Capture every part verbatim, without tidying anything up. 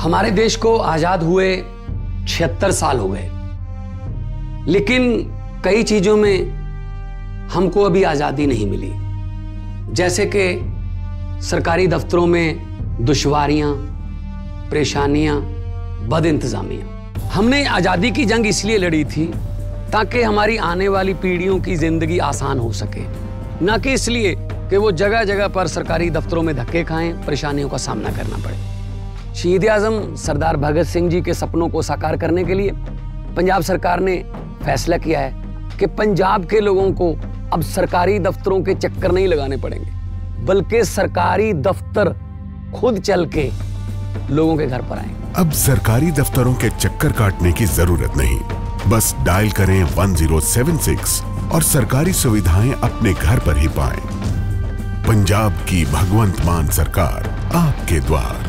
हमारे देश को आजाद हुए छिहत्तर साल हो गए, लेकिन कई चीजों में हमको अभी आजादी नहीं मिली, जैसे कि सरकारी दफ्तरों में दुश्वारियां, परेशानियां, बदइंतजामियां। हमने आजादी की जंग इसलिए लड़ी थी ताकि हमारी आने वाली पीढ़ियों की जिंदगी आसान हो सके, ना कि इसलिए कि वो जगह जगह पर सरकारी दफ्तरों में धक्के खाएं, परेशानियों का सामना करना पड़े। शहीद आजम सरदार भगत सिंह जी के सपनों को साकार करने के लिए पंजाब सरकार ने फैसला किया है कि पंजाब के लोगों को अब सरकारी दफ्तरों के चक्कर नहीं लगाने पड़ेंगे, बल्कि सरकारी दफ्तर खुद चल के लोगों के घर पर आएंगे। अब सरकारी दफ्तरों के चक्कर काटने की जरूरत नहीं, बस डायल करें वन जीरो सेवन सिक्स और सरकारी सुविधाएं अपने घर पर ही पाएं। पंजाब की भगवंत मान सरकार आपके द्वार।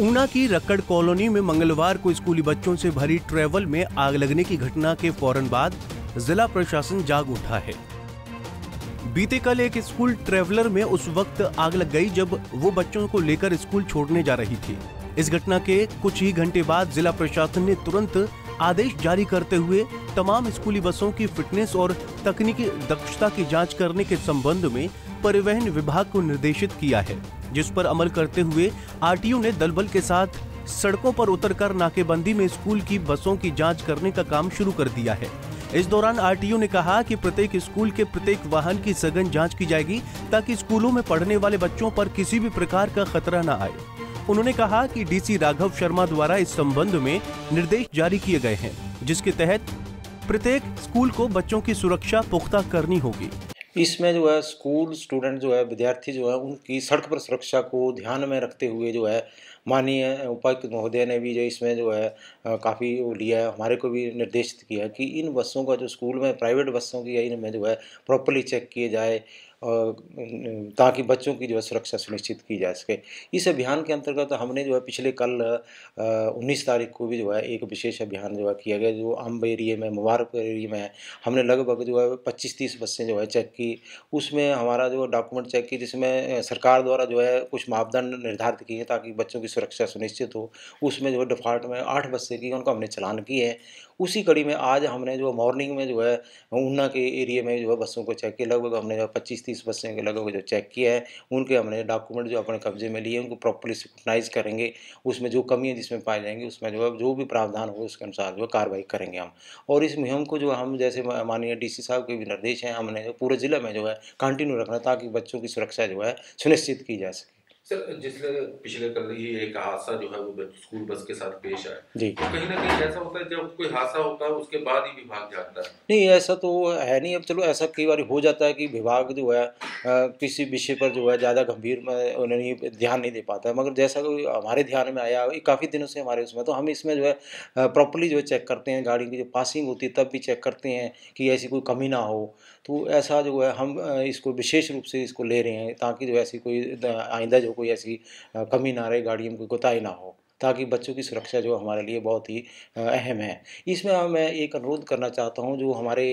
ऊना की रक्कड़ कॉलोनी में मंगलवार को स्कूली बच्चों से भरी ट्रेवल में आग लगने की घटना के फौरन बाद जिला प्रशासन जाग उठा है। बीते कल एक स्कूल ट्रेवलर में उस वक्त आग लग गई जब वो बच्चों को लेकर स्कूल छोड़ने जा रही थी। इस घटना के कुछ ही घंटे बाद जिला प्रशासन ने तुरंत आदेश जारी करते हुए तमाम स्कूली बसों की फिटनेस और तकनीकी दक्षता की जाँच करने के संबंध में परिवहन विभाग को निर्देशित किया है, जिस पर अमल करते हुए आरटीओ ने दलबल के साथ सड़कों पर उतरकर नाकेबंदी में स्कूल की बसों की जांच करने का काम शुरू कर दिया है। इस दौरान आरटीओ ने कहा कि प्रत्येक स्कूल के प्रत्येक वाहन की सघन जांच की जाएगी ताकि स्कूलों में पढ़ने वाले बच्चों पर किसी भी प्रकार का खतरा न आए। उन्होंने कहा कि डीसी राघव शर्मा द्वारा इस संबंध में निर्देश जारी किए गए हैं, जिसके तहत प्रत्येक स्कूल को बच्चों की सुरक्षा पुख्ता करनी होगी। इसमें जो है स्कूल स्टूडेंट जो है विद्यार्थी जो है उनकी सड़क पर सुरक्षा को ध्यान में रखते हुए जो है माननीय उपायुक्त महोदय ने भी जो इसमें जो है काफ़ी लिया है, हमारे को भी निर्देशित किया कि इन बसों का जो स्कूल में प्राइवेट बसों की है इनमें जो है प्रॉपर्ली चेक किए जाए ताकि बच्चों की जो है सुरक्षा सुनिश्चित की जा सके। इस अभियान के अंतर्गत हमने जो है पिछले कल उन्नीस तारीख को भी जो है एक विशेष अभियान जो है किया गया, जो अम्ब एरिए में, मुबारक एरिए में हमने लगभग जो है पच्चीस तीस बसें जो है चेक की। उसमें हमारा जो डॉक्यूमेंट चेक की जिसमें सरकार द्वारा जो है कुछ मापदंड निर्धारित किए ताकि बच्चों की सुरक्षा सुनिश्चित हो। उसमें जो है डिफॉल्ट में आठ बसें की उनका हमने चलान किए हैं। उसी कड़ी में आज हमने जो मॉर्निंग में जो है ऊना के एरिए में जो है बसों को चेक किया, लगभग हमने जो पच्चीस तीस बसें के लगभग जो चेक किया है उनके हमने डॉक्यूमेंट जो अपने कब्जे में लिए उनको प्रॉपर्ली सिक्नाइज करेंगे। उसमें जो कमी है जिसमें पाए जाएंगे उसमें जो है जो भी प्रावधान हो उसके अनुसार जो है कार्रवाई करेंगे हम। और इस मुहिम को जो हम जैसे माननीय डी सी साहब के भी निर्देश हैं हमने जो पूरे ज़िले में जो है कंटिन्यू रखना ताकि बच्चों की सुरक्षा जो है सुनिश्चित की जा सके। सर, जिसने पिछले कल ही एक हादसा जो है वो स्कूल बस के साथ पेश आया, जी तो कहीं ना कहीं ऐसा होता है जब कोई हादसा होता है उसके बाद ही विभाग जाता है। नहीं, ऐसा तो है नहीं। अब चलो ऐसा कई बार हो जाता है कि विभाग जो है किसी विषय पर जो है ज़्यादा गंभीर में उन्हें ध्यान नहीं दे पाता है, मगर जैसा कि हमारे ध्यान में आया काफ़ी दिनों से हमारे उसमें तो हम इसमें जो है प्रॉपर्ली जो है चेक करते हैं, गाड़ी की जो पासिंग होती है तब भी चेक करते हैं कि ऐसी कोई कमी ना हो। तो ऐसा जो है हम इसको विशेष रूप से इसको ले रहे हैं ताकि जो ऐसी कोई आइंदा कोई ऐसी कमी ना रहे, गाड़ी में कोई कोताही ना हो, ताकि बच्चों की सुरक्षा जो हमारे लिए बहुत ही अहम है। इसमें मैं एक अनुरोध करना चाहता हूं जो हमारे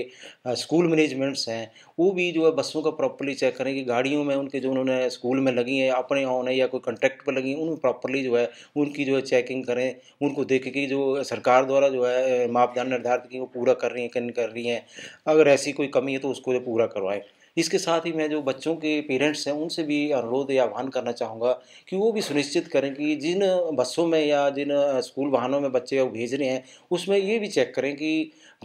स्कूल मैनेजमेंट्स हैं वो भी जो है बसों का प्रॉपर्ली चेक करें कि गाड़ियों में उनके जो उन्होंने स्कूल में लगी हैं, अपने होने या कोई कंट्रैक्ट पर लगी हैं, उन प्रॉपर्ली जो है उनकी जो है चेकिंग करें, उनको देखें कि जो सरकार द्वारा जो है मापदंड निर्धारित की वो पूरा कर रही हैं कि नहीं कर रही हैं। अगर ऐसी कोई कमी है तो उसको जो पूरा करवाएँ। इसके साथ ही मैं जो बच्चों के पेरेंट्स हैं उनसे भी अनुरोध या आह्वान करना चाहूँगा कि वो भी सुनिश्चित करें कि जिन बसों में या जिन स्कूल वाहनों में बच्चे भेज रहे हैं उसमें ये भी चेक करें कि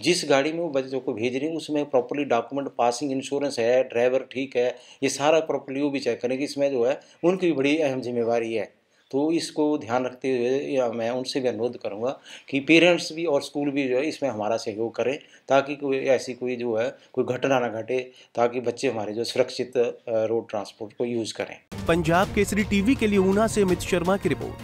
जिस गाड़ी में वो बच्चों को भेज रहे हैं उसमें प्रॉपर्ली डॉक्यूमेंट, पासिंग, इंश्योरेंस है, ड्राइवर ठीक है, ये सारा प्रॉपर्ली वो भी चेक करें कि इसमें जो है उनकी बड़ी अहम जिम्मेवारी है। तो इसको ध्यान रखते हुए मैं उनसे भी अनुरोध करूंगा कि पेरेंट्स भी और स्कूल भी जो है इसमें हमारा सहयोग करें ताकि कोई ऐसी कोई जो है कोई घटना ना घटे, ताकि बच्चे हमारे जो सुरक्षित रोड ट्रांसपोर्ट को यूज करें। पंजाब केसरी टीवी के लिए ऊना से अमित शर्मा की रिपोर्ट।